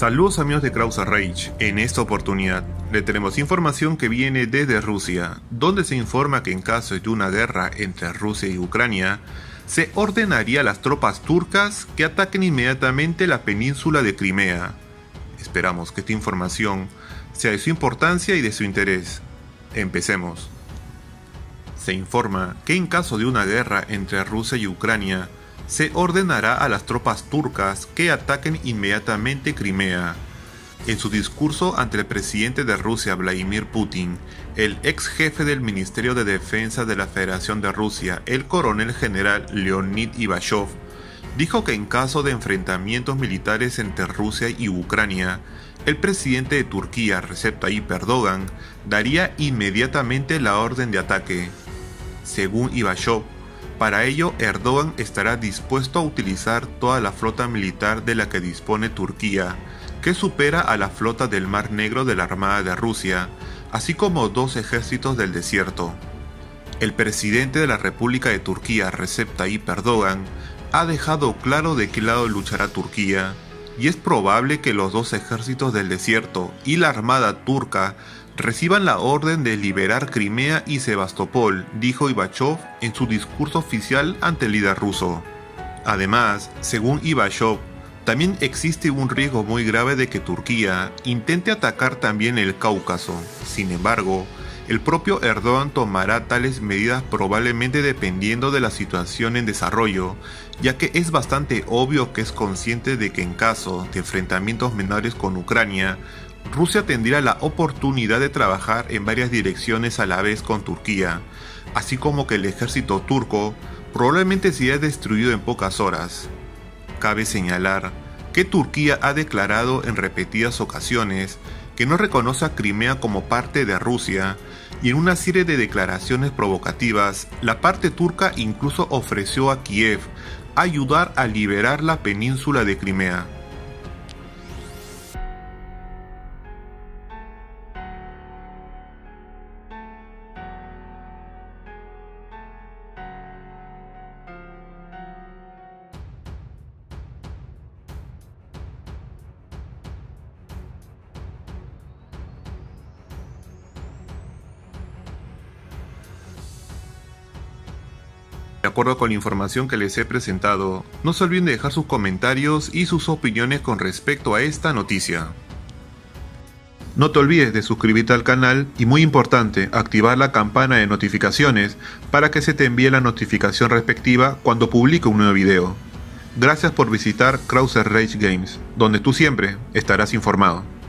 Saludos amigos de Krauser Reich. En esta oportunidad le tenemos información que viene desde Rusia, donde se informa que en caso de una guerra entre Rusia y Ucrania, se ordenaría a las tropas turcas que ataquen inmediatamente la península de Crimea. Esperamos que esta información sea de su importancia y de su interés. Empecemos. Se informa que en caso de una guerra entre Rusia y Ucrania, se ordenará a las tropas turcas que ataquen inmediatamente Crimea. En su discurso ante el presidente de Rusia, Vladimir Putin, el ex jefe del Ministerio de Defensa de la Federación de Rusia, el coronel general Leonid Ivashov, dijo que en caso de enfrentamientos militares entre Rusia y Ucrania, el presidente de Turquía, Recep Tayyip Erdogan, daría inmediatamente la orden de ataque. Según Ivashov, para ello, Erdogan estará dispuesto a utilizar toda la flota militar de la que dispone Turquía, que supera a la flota del Mar Negro de la Armada de Rusia, así como dos ejércitos del desierto. El presidente de la República de Turquía, Recep Tayyip Erdogan, ha dejado claro de qué lado luchará Turquía, y es probable que los dos ejércitos del desierto y la Armada turca reciban la orden de liberar Crimea y Sebastopol, dijo Ivashov en su discurso oficial ante el líder ruso. Además, según Ivashov, también existe un riesgo muy grave de que Turquía intente atacar también el Cáucaso. Sin embargo, el propio Erdogan tomará tales medidas probablemente dependiendo de la situación en desarrollo, ya que es bastante obvio que es consciente de que en caso de enfrentamientos menores con Ucrania, Rusia tendría la oportunidad de trabajar en varias direcciones a la vez con Turquía, así como que el ejército turco probablemente sea destruido en pocas horas. Cabe señalar que Turquía ha declarado en repetidas ocasiones que no reconoce a Crimea como parte de Rusia, y en una serie de declaraciones provocativas, la parte turca incluso ofreció a Kiev ayudar a liberar la península de Crimea. De acuerdo con la información que les he presentado, no se olviden de dejar sus comentarios y sus opiniones con respecto a esta noticia. No te olvides de suscribirte al canal y, muy importante, activar la campana de notificaciones para que se te envíe la notificación respectiva cuando publique un nuevo video. Gracias por visitar KrauserReichGames, donde tú siempre estarás informado.